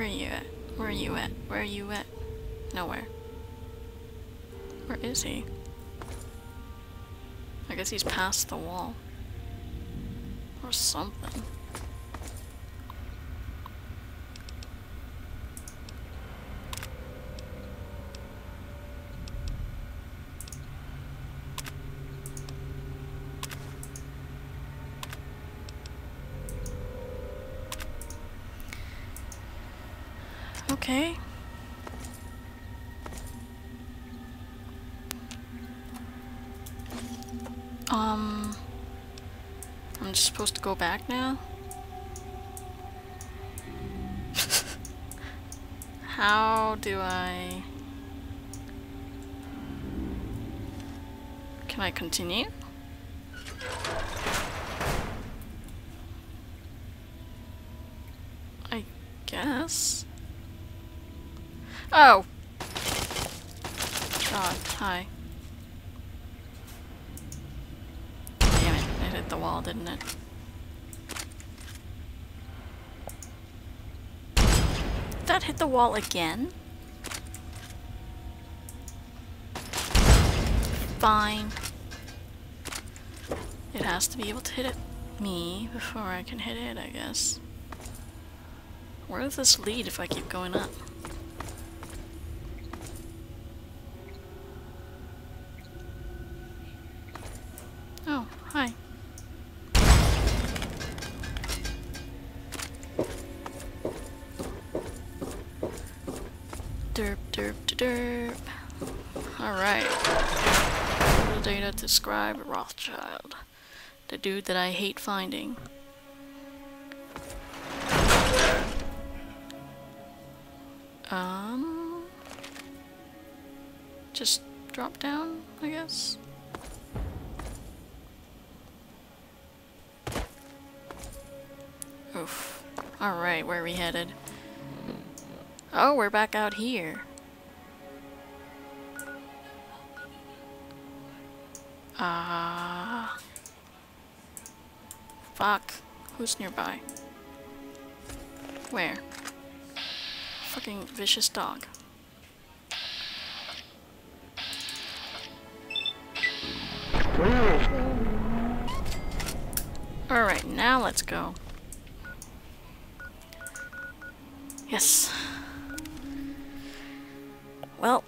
Where are you at? Where are you at? Where are you at? Nowhere. Where is he? I guess he's past the wall. Or something. Okay. I'm just supposed to go back now? How do I... Can I continue? I guess... Oh! God, hi. Damn it, it hit the wall, didn't it? Did that hit the wall again? Fine. It has to be able to hit it me before I can hit it, I guess. Where does this lead if I keep going up? Scribe Rothschild, the dude that I hate finding. Just drop down, I guess. Oof. Alright, where are we headed? Oh, we're back out here. Fuck. Who's nearby? Where? Fucking vicious dog. Alright, now let's go. Yes. Well.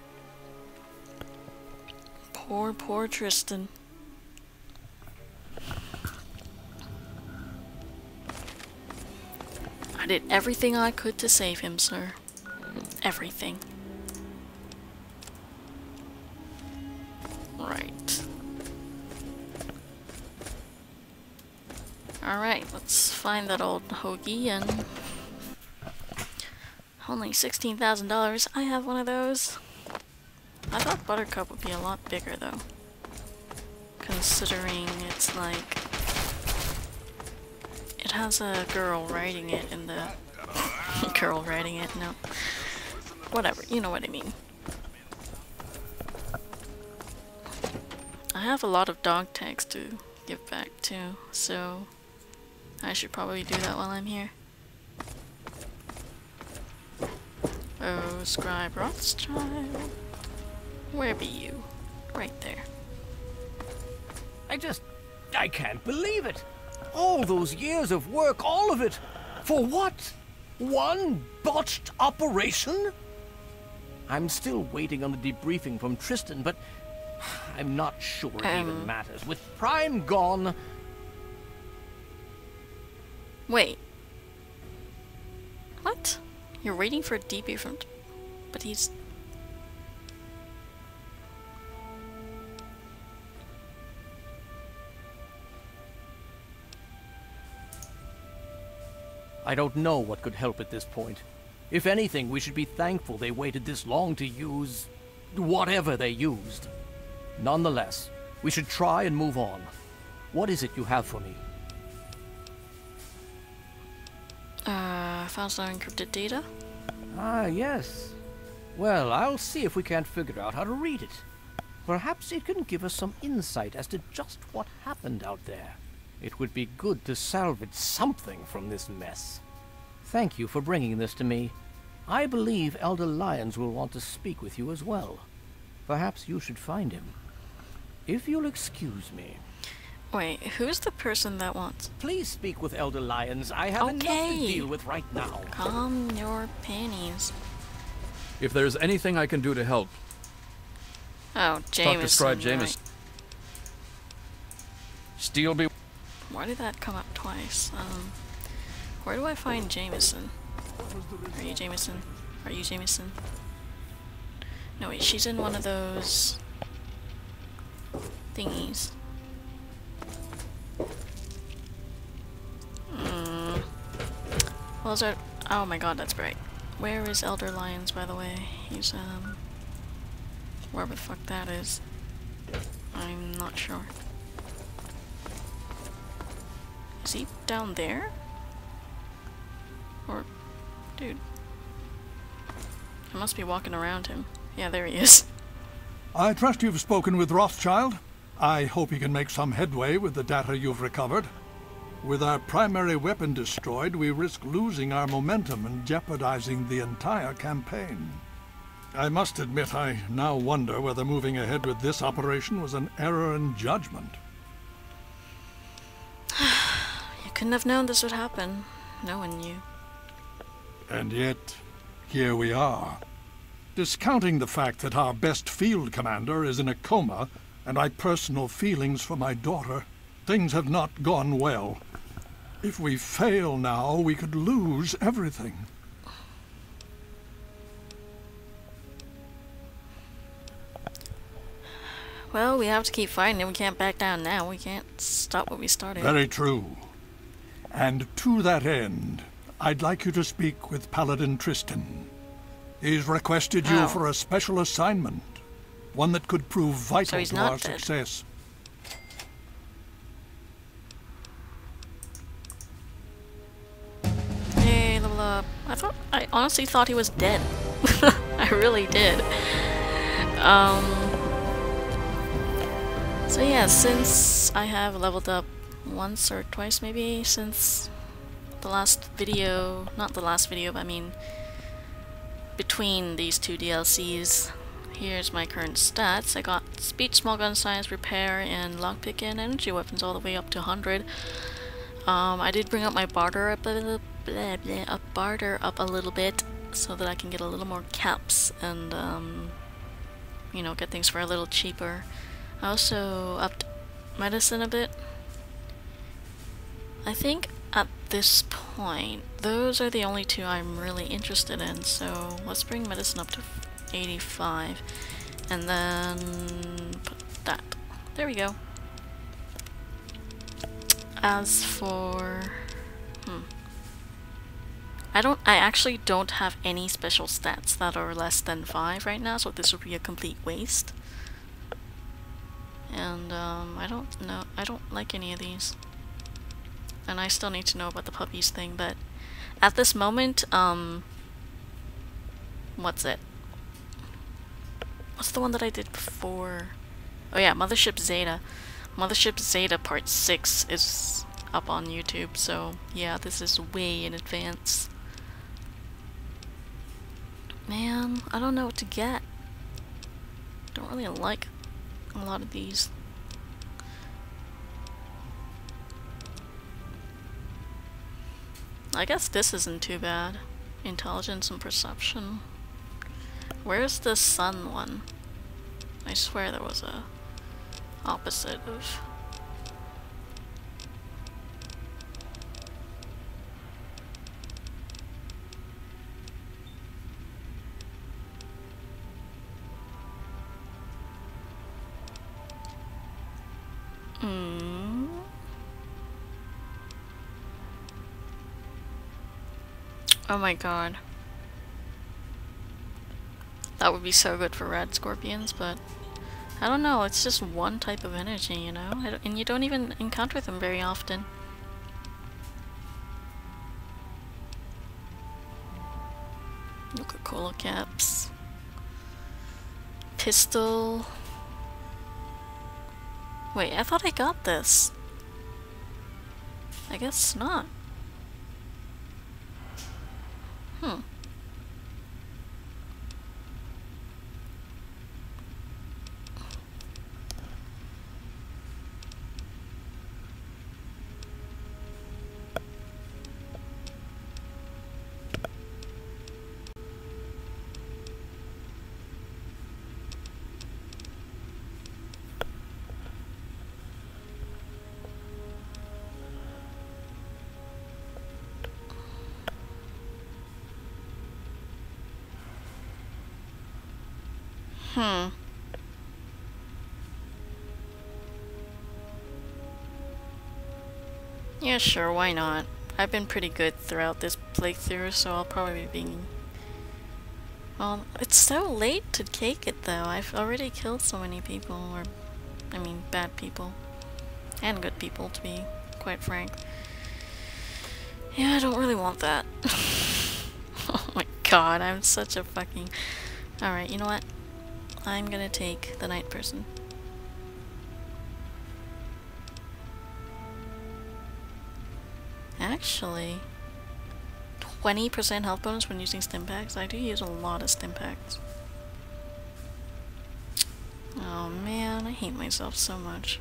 Poor, poor Tristan. I did everything I could to save him, sir. Everything. Right. Alright, let's find that old hoagie and... Only $16,000. I have one of those. I thought Buttercup would be a lot bigger, though. Considering it's like... It has a girl riding it in the... girl riding it, no. Whatever, you know what I mean. I have a lot of dog tags to give back to, so... I should probably do that while I'm here. Oh, Scribe Rothschild. Where be you? Right there. I can't believe it! All those years of work, all of it, for what? One botched operation? I'm still waiting on the debriefing from Tristan, but I'm not sure it even matters. With Prime gone... Wait. What? You're waiting for a debrief from... But he's... I don't know what could help at this point. If anything, we should be thankful they waited this long to use... whatever they used. Nonetheless, we should try and move on. What is it you have for me? Files on encrypted data? Ah, yes. Well, I'll see if we can't figure out how to read it. Perhaps it can give us some insight as to just what happened out there. It would be good to salvage something from this mess. Thank you for bringing this to me. I believe Elder Lyons will want to speak with you as well. Perhaps you should find him. If you'll excuse me. Wait, who's the person that wants? Please speak with Elder Lyons. I have enough to deal with right now. Calm your panties. If there's anything I can do to help. Oh, Jameson. Talk to Scribe Jameson. Steel be. Why did that come up twice? Where do I find Jameson? Are you Jameson? Are you Jameson? No, wait, she's in one of those thingies. Well, is there, oh my god, that's bright. Where is Elder Lyons, by the way? He's, wherever the fuck that is. I'm not sure. Is he down there? Or, dude. I must be walking around him. Yeah, there he is. I trust you've spoken with Rothschild. I hope you can make some headway with the data you've recovered. With our primary weapon destroyed, we risk losing our momentum and jeopardizing the entire campaign. I must admit, I now wonder whether moving ahead with this operation was an error in judgment. You couldn't have known this would happen. No one knew. And yet, here we are. Discounting the fact that our best field commander is in a coma, and my personal feelings for my daughter, things have not gone well. If we fail now, we could lose everything. Well, we have to keep fighting. We can't back down now. We can't stop what we started. Very true. And to that end, I'd like you to speak with Paladin Tristan. He's requested you for a special assignment, one that could prove vital to our success. I honestly thought he was dead. I really did. So yeah, since I have leveled up once or twice maybe since the last video, not the last video, but I mean between these two DLCs, here's my current stats. I got speed, small gun, science, repair, and lockpick and energy weapons all the way up to 100. I did bring up my barter up a little bit. A little bit so that I can get a little more caps and you know, get things for a little cheaper. I also upped medicine a bit. I think at this point those are the only two I'm really interested in, so let's bring medicine up to 85 and then put that. There we go. As for I actually don't have any special stats that are less than 5 right now, so this would be a complete waste. And I don't like any of these. And I still need to know about the puppies thing, but at this moment, what's the one that I did before? Oh yeah, Mothership Zeta. Mothership Zeta Part 6 is up on YouTube, so yeah, this is way in advance. Man, I don't know what to get. Don't really like a lot of these. I guess this isn't too bad. Intelligence and perception. Where's the sun one? I swear there was a opposite of. Oh my god. That would be so good for rad scorpions, but I don't know, it's just one type of energy, you know? And you don't even encounter them very often. Coca-Cola caps. Pistol. Wait, I thought I got this. I guess not. Hmm. Yeah, sure, why not? I've been pretty good throughout this playthrough, so I'll probably be being... Well, it's so late to cake it, though. I've already killed so many people, or... I mean, bad people. And good people, to be quite frank. Yeah, I don't really want that. Oh my god, I'm such a fucking... Alright, you know what? I'm gonna take the night person. Actually, 20% health bonus when using stim packs. I do use a lot of stim packs. Oh man, I hate myself so much.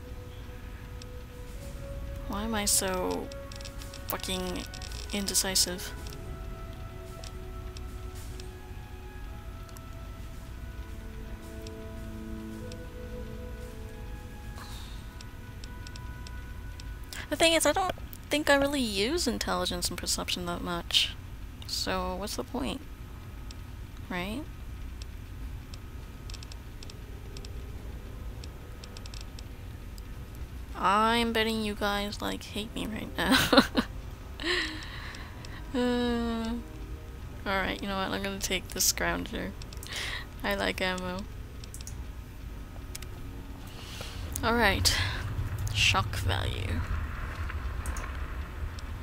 Why am I so fucking indecisive? The thing is, I don't think I really use intelligence and perception that much. So, what's the point? Right? I'm betting you guys, like, hate me right now. Alright, you know what? I'm gonna take the scrounger. I like ammo. Alright. Shock value.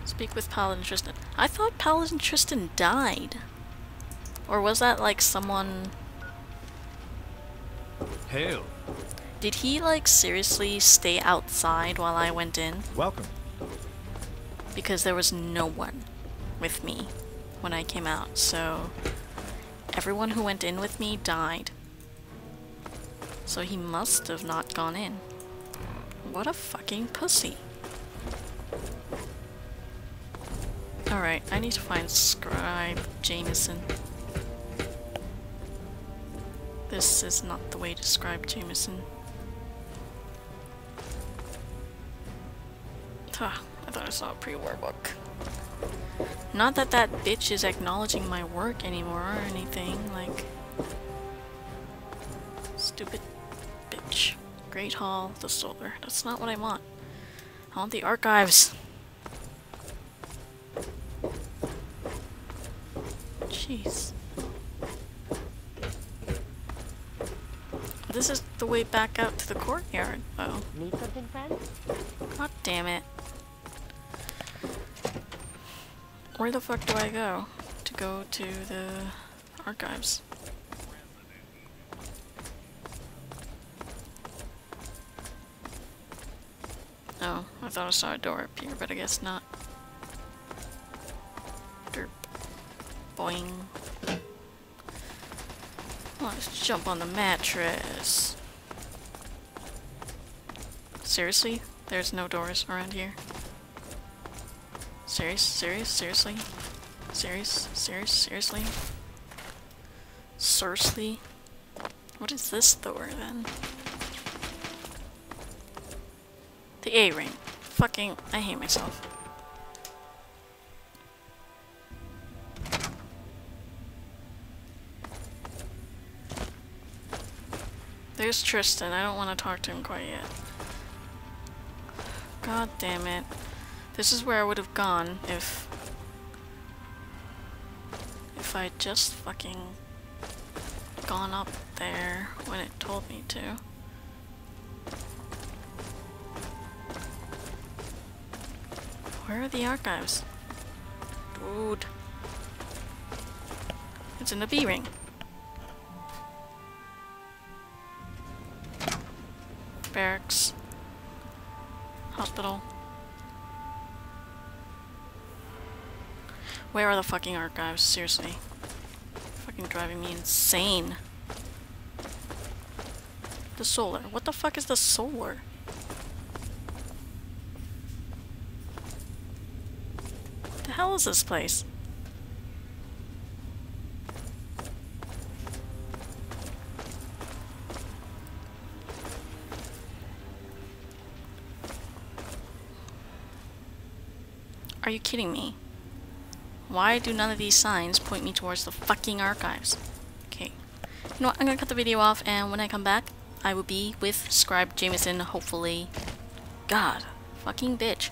Speak with Paladin Tristan. I thought Paladin Tristan died. Or was that like someone... Hail. Did he like seriously stay outside while I went in? Welcome. Because there was no one with me when I came out, so... Everyone who went in with me died. So he must have not gone in. What a fucking pussy. Alright, I need to find Scribe Jameson. This is not the way to Scribe Jameson. Huh, I thought I saw a pre-war book. Not that that bitch is acknowledging my work anymore or anything, like... Stupid bitch. Great Hall, the Solar. That's not what I want. I want the archives! Jeez. This is the way back out to the courtyard, though. Need something, friend? God damn it. Where the fuck do I go? To go to the archives. Oh, I thought I saw a door up here, but I guess not. Boing. Let's jump on the mattress. Seriously? There's no doors around here. Seriously? What is this door then? The A ring. Fucking, I hate myself. There's Tristan. I don't want to talk to him quite yet. God damn it. This is where I would have gone if I just fucking gone up there when it told me to. Where are the archives? Dude. It's in the B ring. Barracks. Hospital. Where are the fucking archives? Seriously. Fucking driving me insane. The solar. What the fuck is the solar? What the hell is this place? Are you kidding me? Why do none of these signs point me towards the fucking archives? Okay. You know what, I'm gonna cut the video off, and when I come back, I will be with Scribe Jameson, hopefully. God, fucking bitch.